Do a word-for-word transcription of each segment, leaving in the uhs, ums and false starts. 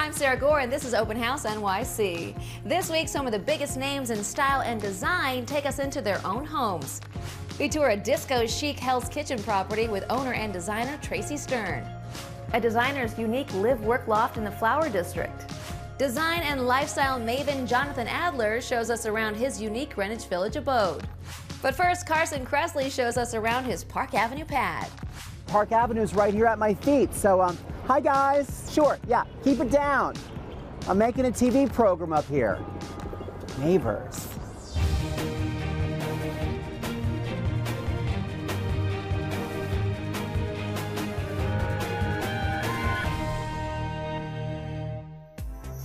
I'm Sarah Gore and this is Open House N Y C. This week, some of the biggest names in style and design take us into their own homes. We tour a disco chic Hell's Kitchen property with owner and designer Tracy Stern. A designer's unique live-work loft in the Flower District. Design and lifestyle maven Jonathan Adler shows us around his unique Greenwich Village abode. But first, Carson Kressley shows us around his Park Avenue pad. Park Avenue is right here at my feet, so um, hi guys. Sure, yeah, keep it down. I'm making a T V program up here. Neighbors.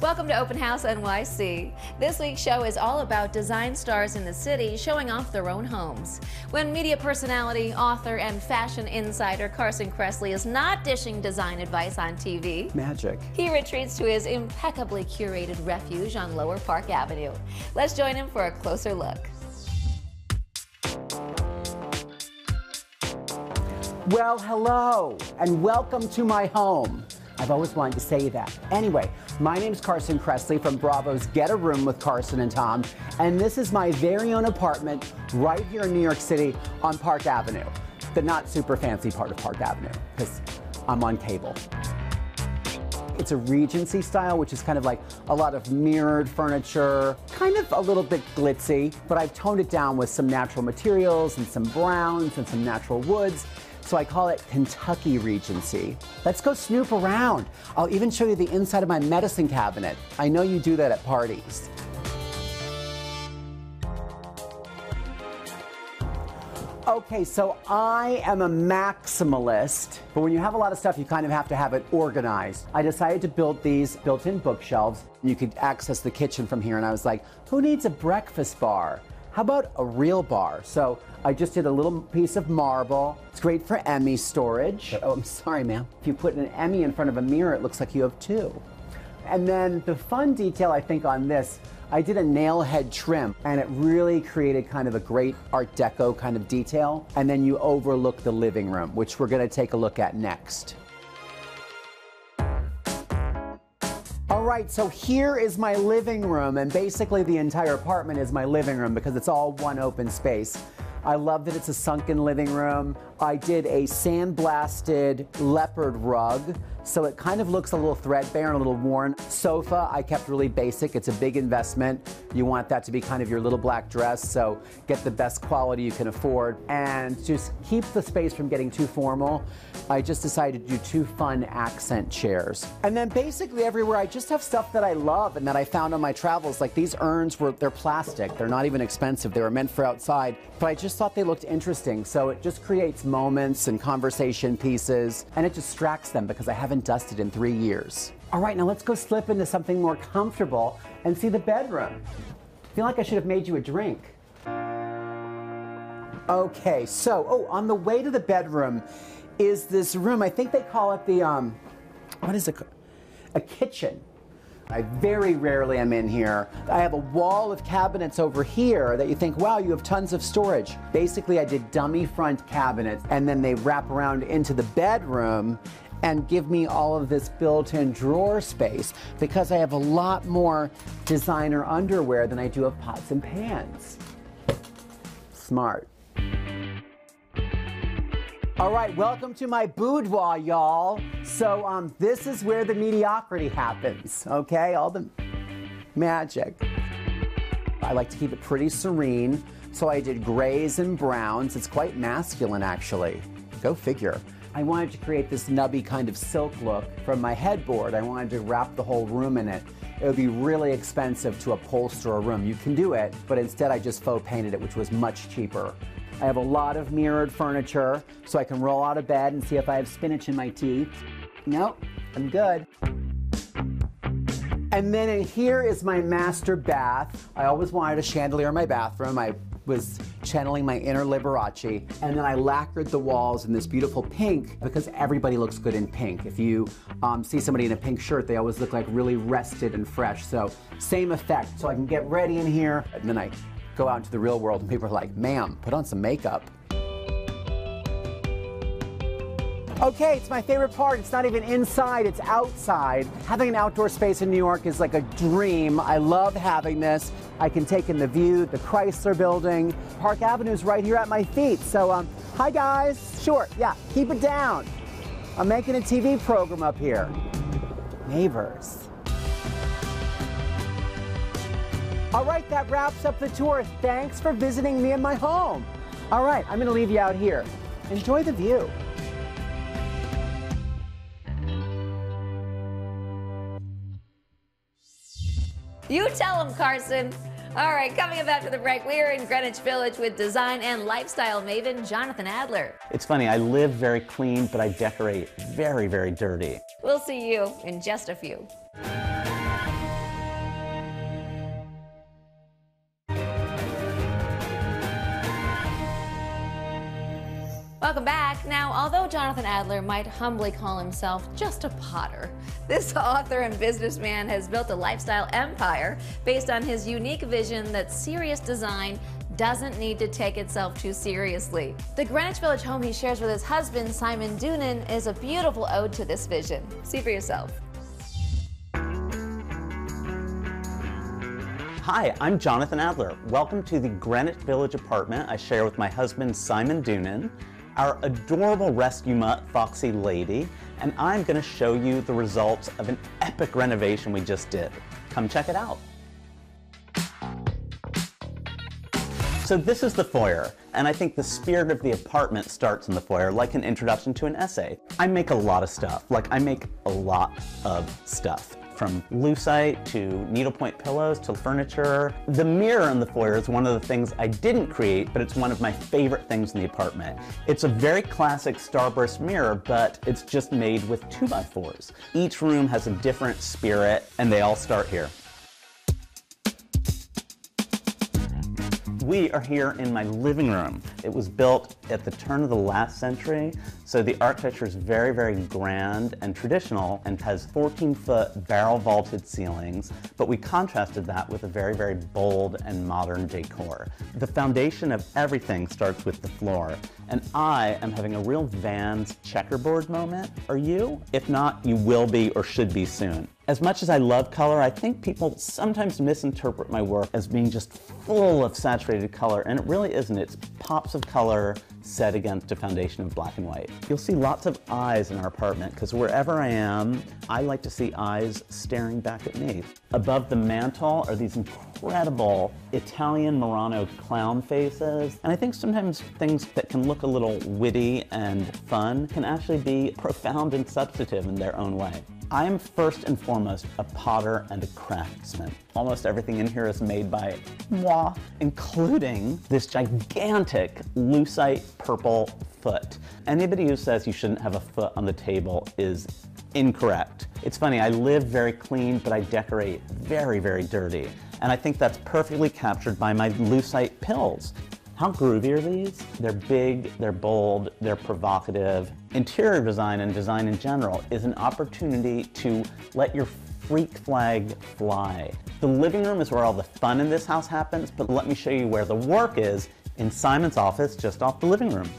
Welcome to Open House N Y C. This week's show is all about design stars in the city showing off their own homes. When media personality, author, and fashion insider Carson Kressley is not dishing design advice on T V, magic, he retreats to his impeccably curated refuge on Lower Park Avenue. Let's join him for a closer look. Well, hello, and welcome to my home. I've always wanted to say that. Anyway, my name's Carson Kressley from Bravo's Get a Room with Carson and Thom, and this is my very own apartment right here in New York City on Park Avenue, the not super fancy part of Park Avenue, because I'm on cable. It's a Regency style, which is kind of like a lot of mirrored furniture, kind of a little bit glitzy, but I've toned it down with some natural materials and some browns and some natural woods. So I call it Kentucky Regency. Let's go snoop around. I'll even show you the inside of my medicine cabinet. I know you do that at parties. Okay, so I am a maximalist, but when you have a lot of stuff, you kind of have to have it organized. I decided to build these built-in bookshelves. You could access the kitchen from here, and I was like, who needs a breakfast bar? How about a real bar? So I just did a little piece of marble. It's great for Emmy storage. Oh, I'm sorry, ma'am. If you put an Emmy in front of a mirror, it looks like you have two. And then the fun detail, I think, on this, I did a nail head trim, and it really created kind of a great Art Deco kind of detail. And then you overlook the living room, which we're gonna take a look at next. All right, so here is my living room, and basically the entire apartment is my living room because it's all one open space. I love that it's a sunken living room. I did a sandblasted leopard rug, so it kind of looks a little threadbare and a little worn. Sofa, I kept really basic. It's a big investment. You want that to be kind of your little black dress, so get the best quality you can afford. And just keep the space from getting too formal. I just decided to do two fun accent chairs. And then basically everywhere, I just have stuff that I love and that I found on my travels. Like these urns, were they're plastic. They're not even expensive. They were meant for outside, but I just I just thought they looked interesting, so it just creates moments and conversation pieces, and it distracts them because I haven't dusted in three years. All right, now let's go slip into something more comfortable and see the bedroom. I feel like I should have made you a drink. Okay, so, oh, on the way to the bedroom is this room. I think they call it the, um, what is it? A kitchen. I very rarely am in here. I have a wall of cabinets over here that you think, wow, you have tons of storage. Basically, I did dummy front cabinets, and then they wrap around into the bedroom and give me all of this built-in drawer space because I have a lot more designer underwear than I do of pots and pans. Smart. All right, welcome to my boudoir, y'all. So um, this is where the mediocrity happens, okay? All the magic. I like to keep it pretty serene, so I did grays and browns. It's quite masculine, actually. Go figure. I wanted to create this nubby kind of silk look from my headboard. I wanted to wrap the whole room in it. It would be really expensive to upholster a room. You can do it, but instead I just faux painted it, which was much cheaper. I have a lot of mirrored furniture, so I can roll out of bed and see if I have spinach in my teeth. Nope, I'm good. And then in here is my master bath. I always wanted a chandelier in my bathroom. I was channeling my inner Liberace. And then I lacquered the walls in this beautiful pink because everybody looks good in pink. If you um, see somebody in a pink shirt, they always look like really rested and fresh. So same effect. So I can get ready in here, and then I go out into the real world and people are like, ma'am, put on some makeup. Okay, it's my favorite part. It's not even inside, it's outside. Having an outdoor space in New York is like a dream. I love having this. I can take in the view, the Chrysler Building. Park Avenue's right here at my feet. So, um, hi guys. Sure, yeah, keep it down. I'm making a T V program up here. Neighbors. All right, that wraps up the tour. Thanks for visiting me in my home. All right, I'm gonna leave you out here. Enjoy the view. You tell them, Carson. All right, coming up after the break, we are in Greenwich Village with design and lifestyle maven Jonathan Adler. It's funny, I live very clean, but I decorate very, very dirty. We'll see you in just a few. Welcome back. Now, although Jonathan Adler might humbly call himself just a potter, this author and businessman has built a lifestyle empire based on his unique vision that serious design doesn't need to take itself too seriously. The Greenwich Village home he shares with his husband, Simon Doonan, is a beautiful ode to this vision. See for yourself. Hi, I'm Jonathan Adler. Welcome to the Greenwich Village apartment I share with my husband, Simon Doonan, our adorable rescue mutt, Foxy Lady, and I'm gonna show you the results of an epic renovation we just did. Come check it out. So this is the foyer, and I think the spirit of the apartment starts in the foyer, like an introduction to an essay. I make a lot of stuff, like I make a lot of stuff. From lucite to needlepoint pillows to furniture. The mirror in the foyer is one of the things I didn't create, but it's one of my favorite things in the apartment. It's a very classic starburst mirror, but it's just made with two by fours. Each room has a different spirit, and they all start here. We are here in my living room. It was built at the turn of the last century, so the architecture is very, very grand and traditional and has fourteen foot barrel vaulted ceilings, but we contrasted that with a very, very bold and modern decor. The foundation of everything starts with the floor, and I am having a real Vans checkerboard moment. Are you? If not, you will be or should be soon. As much as I love color, I think people sometimes misinterpret my work as being just full of saturated color, and it really isn't. It's pops of color set against a foundation of black and white. You'll see lots of eyes in our apartment, because wherever I am, I like to see eyes staring back at me. Above the mantel are these incredible Italian Murano clown faces, and I think sometimes things that can look a little witty and fun can actually be profound and substantive in their own way. I am first and foremost a potter and a craftsman. Almost everything in here is made by moi, including this gigantic lucite purple foot. Anybody who says you shouldn't have a foot on the table is incorrect. It's funny, I live very clean, but I decorate very, very dirty. And I think that's perfectly captured by my lucite pills. How groovy are these? They're big, they're bold, they're provocative. Interior design and design in general is an opportunity to let your freak flag fly. The living room is where all the fun in this house happens, but let me show you where the work is in Simon's office just off the living room.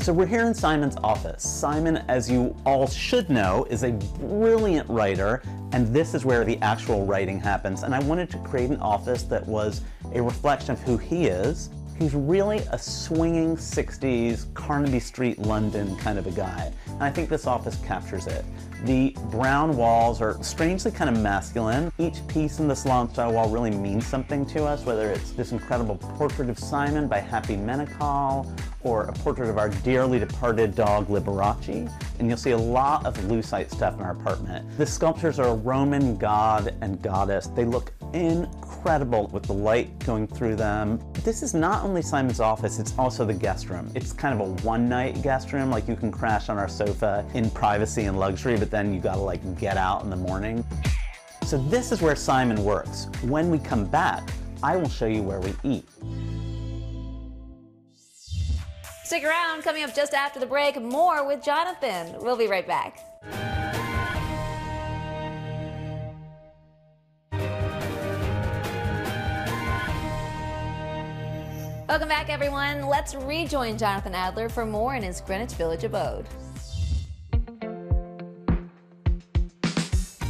So we're here in Simon's office. Simon, as you all should know, is a brilliant writer, and this is where the actual writing happens. And I wanted to create an office that was a reflection of who he is. He's really a swinging sixties, Carnaby Street, London kind of a guy. And I think this office captures it. The brown walls are strangely kind of masculine. Each piece in the salon style wall really means something to us, whether it's this incredible portrait of Simon by Happy Menachal, or a portrait of our dearly departed dog, Liberace. And you'll see a lot of lucite stuff in our apartment. The sculptures are a Roman god and goddess. They look incredible with the light going through them. This is not only Simon's office, it's also the guest room. It's kind of a one-night guest room, like you can crash on our sofa in privacy and luxury, but then you gotta like get out in the morning. So this is where Simon works. When we come back, I will show you where we eat. Stick around, coming up just after the break, more with Jonathan. We'll be right back. Welcome back, everyone. Let's rejoin Jonathan Adler for more in his Greenwich Village abode.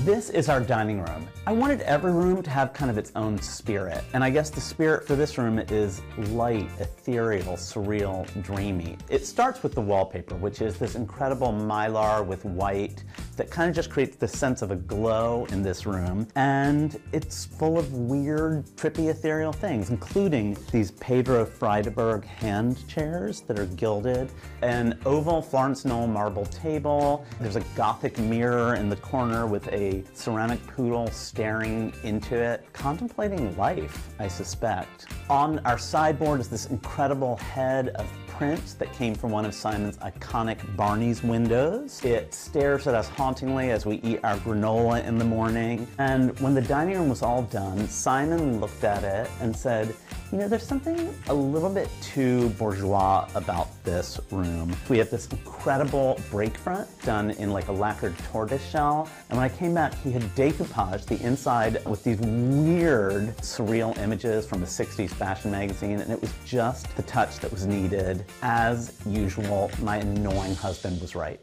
This is our dining room. I wanted every room to have kind of its own spirit, and I guess the spirit for this room is light, ethereal, surreal, dreamy. It starts with the wallpaper, which is this incredible mylar with white that kind of just creates this sense of a glow in this room, and it's full of weird, trippy, ethereal things, including these Pedro Friedberg hand chairs that are gilded, an oval Florence Knoll marble table. There's a Gothic mirror in the corner with a ceramic poodle staring into it, contemplating life, I suspect. On our sideboard is this incredible head of print that came from one of Simon's iconic Barney's windows. It stares at us hauntingly as we eat our granola in the morning. And when the dining room was all done, Simon looked at it and said, you know, there's something a little bit too bourgeois about this room. We have this incredible break front done in like a lacquered tortoise shell. And when I came back, he had decoupaged the inside with these weird, surreal images from a sixties fashion magazine. And it was just the touch that was needed. As usual, my annoying husband was right.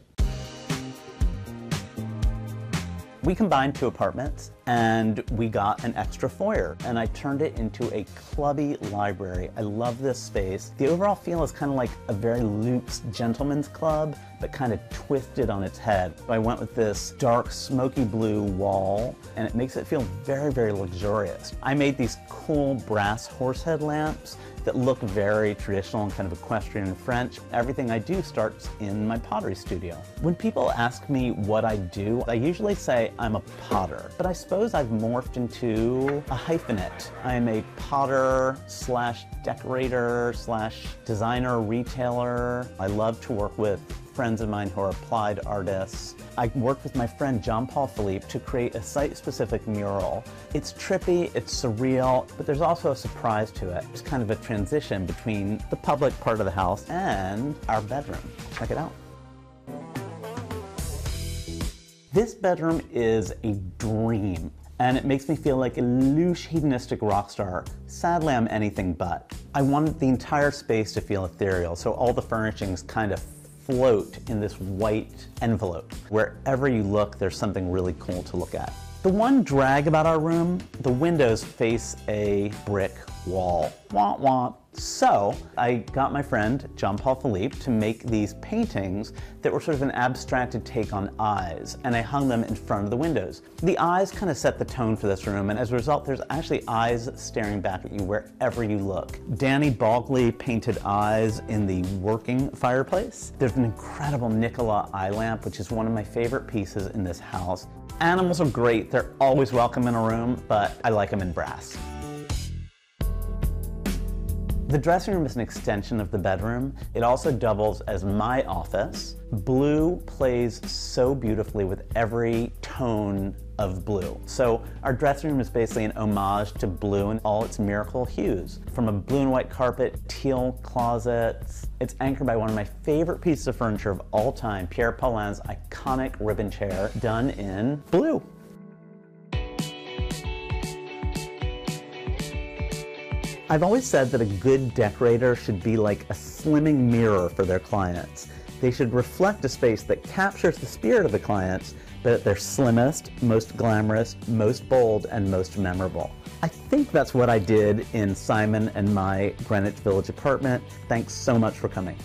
We combined two apartments and we got an extra foyer, and I turned it into a clubby library. I love this space. The overall feel is kind of like a very luxe gentleman's club, but kind of twisted on its head. I went with this dark smoky blue wall, and it makes it feel very, very luxurious. I made these cool brass horsehead lamps that look very traditional and kind of equestrian and French. Everything I do starts in my pottery studio. When people ask me what I do, I usually say I'm a potter, but I suppose I've morphed into a hyphenate. I am a potter slash decorator slash designer retailer. I love to work with friends of mine who are applied artists. I worked with my friend Jean-Paul Philippe to create a site-specific mural. It's trippy, it's surreal, but there's also a surprise to it. It's kind of a transition between the public part of the house and our bedroom. Check it out. This bedroom is a dream, and it makes me feel like a louche hedonistic rock star. Sadly, I'm anything but. I wanted the entire space to feel ethereal, so all the furnishings kind of float in this white envelope. Wherever you look, there's something really cool to look at. The one drag about our room, the windows face a brick wall. Womp womp. So I got my friend Jean-Paul Philippe to make these paintings that were sort of an abstracted take on eyes, and I hung them in front of the windows. The eyes kind of set the tone for this room, and as a result, there's actually eyes staring back at you wherever you look. Danny Bogley painted eyes in the working fireplace. There's an incredible Nicolas eye lamp, which is one of my favorite pieces in this house. Animals are great. They're always welcome in a room, but I like them in brass. The dressing room is an extension of the bedroom. It also doubles as my office. Blue plays so beautifully with every tone of blue. So our dressing room is basically an homage to blue and all its miracle hues. From a blue and white carpet, teal closets. It's anchored by one of my favorite pieces of furniture of all time, Pierre Paulin's iconic ribbon chair done in blue. I've always said that a good decorator should be like a slimming mirror for their clients. They should reflect a space that captures the spirit of the clients, but at their slimmest, most glamorous, most bold, and most memorable. I think that's what I did in Simon and my Greenwich Village apartment. Thanks so much for coming.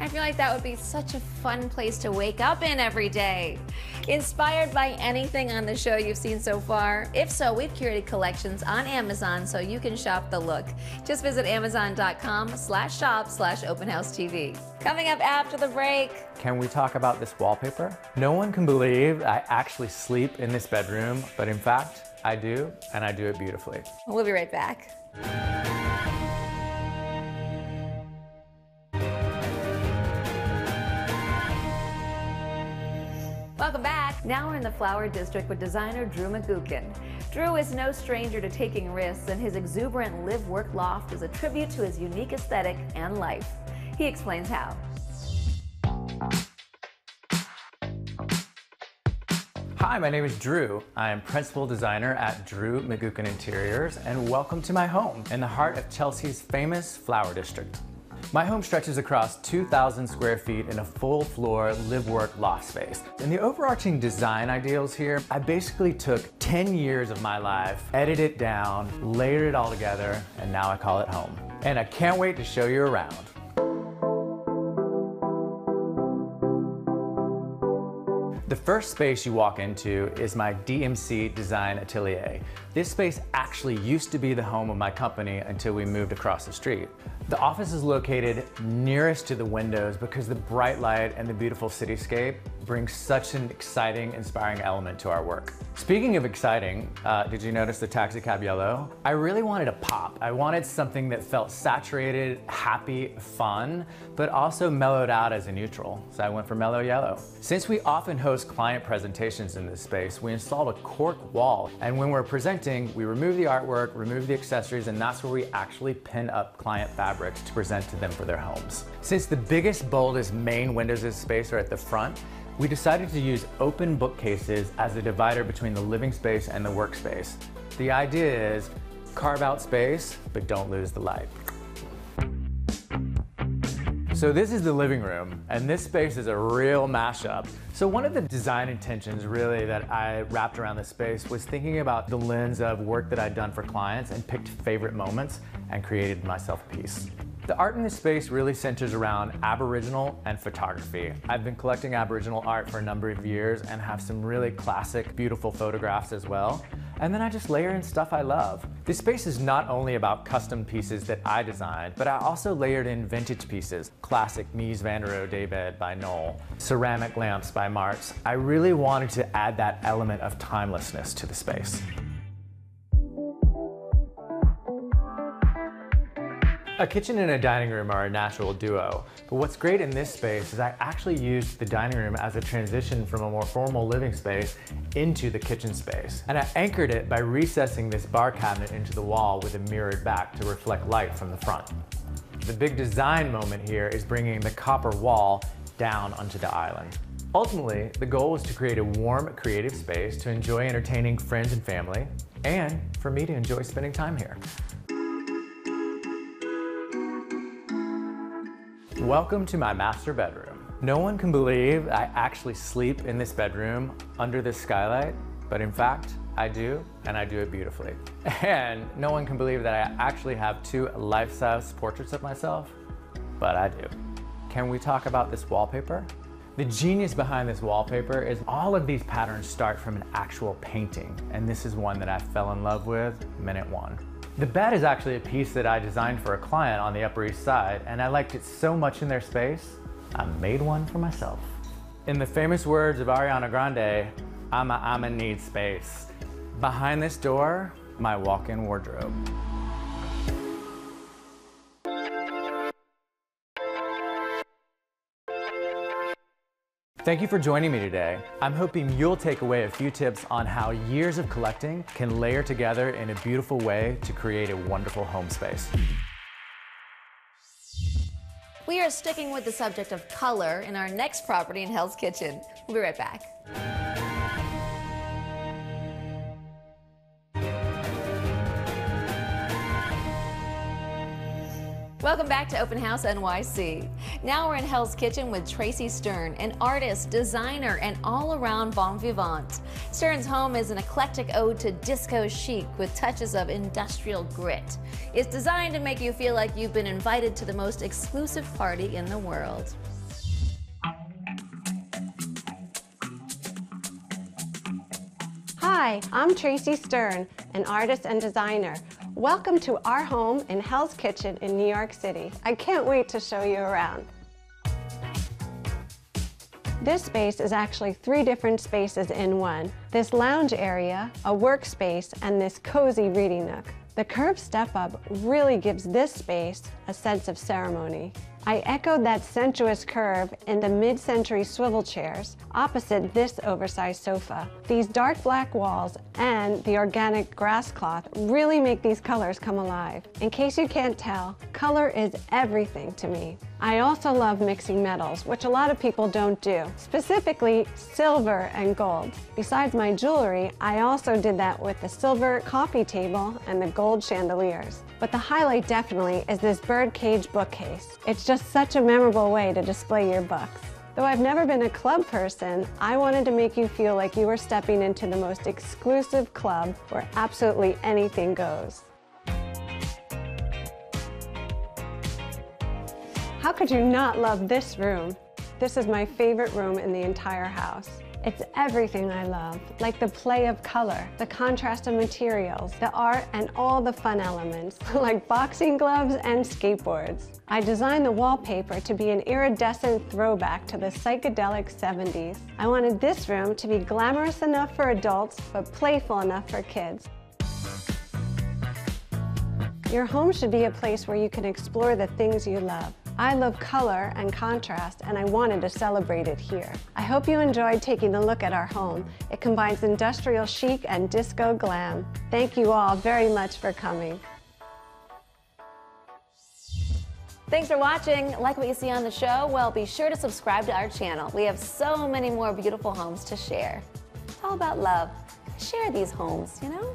I feel like that would be such a fun place to wake up in every day. Inspired by anything on the show you've seen so far? If so, we've curated collections on Amazon so you can shop the look. Just visit amazon.com slash shop slash Open House T V. Coming up after the break. Can we talk about this wallpaper? No one can believe I actually sleep in this bedroom, but in fact, I do, and I do it beautifully. We'll be right back. Welcome back. Now we're in the Flower District with designer Drew McGukin. Drew is no stranger to taking risks, and his exuberant live-work loft is a tribute to his unique aesthetic and life. He explains how. Hi, my name is Drew. I am principal designer at Drew McGukin Interiors, and welcome to my home in the heart of Chelsea's famous Flower District. My home stretches across two thousand square feet in a full floor live-work loft space. In the overarching design ideals here, I basically took ten years of my life, edited it down, layered it all together, and now I call it home. And I can't wait to show you around. The first space you walk into is my D M C design atelier. This space actually used to be the home of my company until we moved across the street. The office is located nearest to the windows because the bright light and the beautiful cityscape brings such an exciting, inspiring element to our work. Speaking of exciting, uh, did you notice the taxi cab yellow? I really wanted a pop. I wanted something that felt saturated, happy, fun, but also mellowed out as a neutral. So I went for mellow yellow. Since we often host client presentations in this space, we installed a cork wall. And when we're presenting, we remove the artwork, remove the accessories, and that's where we actually pin up client fabrics to present to them for their homes. Since the biggest, boldest main windows of this space are at the front, we decided to use open bookcases as a divider between the living space and the workspace. The idea is carve out space, but don't lose the light. So this is the living room, and this space is a real mashup. So one of the design intentions really that I wrapped around this space was thinking about the lens of work that I'd done for clients and picked favorite moments and created myself a piece. The art in this space really centers around Aboriginal and photography. I've been collecting Aboriginal art for a number of years and have some really classic, beautiful photographs as well. And then I just layer in stuff I love. This space is not only about custom pieces that I designed, but I also layered in vintage pieces. Classic Mies van der Rohe daybed by Knoll, ceramic lamps by Martz. I really wanted to add that element of timelessness to the space. A kitchen and a dining room are a natural duo, but what's great in this space is I actually used the dining room as a transition from a more formal living space into the kitchen space. And I anchored it by recessing this bar cabinet into the wall with a mirrored back to reflect light from the front. The big design moment here is bringing the copper wall down onto the island. Ultimately, the goal was to create a warm, creative space to enjoy entertaining friends and family, and for me to enjoy spending time here. Welcome to my master bedroom. No one can believe I actually sleep in this bedroom under this skylight, but in fact, I do, and I do it beautifully. And no one can believe that I actually have two life-size portraits of myself, but I do. Can we talk about this wallpaper? The genius behind this wallpaper is all of these patterns start from an actual painting, and this is one that I fell in love with minute one. The bed is actually a piece that I designed for a client on the Upper East Side, and I liked it so much in their space, I made one for myself. In the famous words of Ariana Grande, I'ma, I'ma need space. Behind this door, my walk-in wardrobe. Thank you for joining me today. I'm hoping you'll take away a few tips on how years of collecting can layer together in a beautiful way to create a wonderful home space. We are sticking with the subject of color in our next property in Hell's Kitchen. We'll be right back. Welcome back to Open House N Y C. Now we're in Hell's Kitchen with Tracy Stern, an artist, designer, and all-around bon vivant. Stern's home is an eclectic ode to disco chic with touches of industrial grit. It's designed to make you feel like you've been invited to the most exclusive party in the world. Hi, I'm Tracy Stern, an artist and designer. Welcome to our home in Hell's Kitchen in New York City. I can't wait to show you around. This space is actually three different spaces in one. This lounge area, a workspace, and this cozy reading nook. The curved step-up really gives this space a sense of ceremony. I echoed that sensuous curve in the mid-century swivel chairs opposite this oversized sofa. These dark black walls and the organic grass cloth really make these colors come alive. In case you can't tell, color is everything to me. I also love mixing metals, which a lot of people don't do, specifically silver and gold. Besides my jewelry, I also did that with the silver coffee table and the gold chandeliers. But the highlight definitely is this birdcage bookcase. It's just such a memorable way to display your books. Though I've never been a club person, I wanted to make you feel like you were stepping into the most exclusive club where absolutely anything goes. How could you not love this room? This is my favorite room in the entire house. It's everything I love, like the play of color, the contrast of materials, the art, and all the fun elements, like boxing gloves and skateboards. I designed the wallpaper to be an iridescent throwback to the psychedelic seventies. I wanted this room to be glamorous enough for adults, but playful enough for kids. Your home should be a place where you can explore the things you love. I love color and contrast, and I wanted to celebrate it here. I hope you enjoyed taking a look at our home. It combines industrial chic and disco glam. Thank you all very much for coming. Thanks for watching. Like what you see on the show? Well, be sure to subscribe to our channel. We have so many more beautiful homes to share. It's all about love. Share these homes, you know?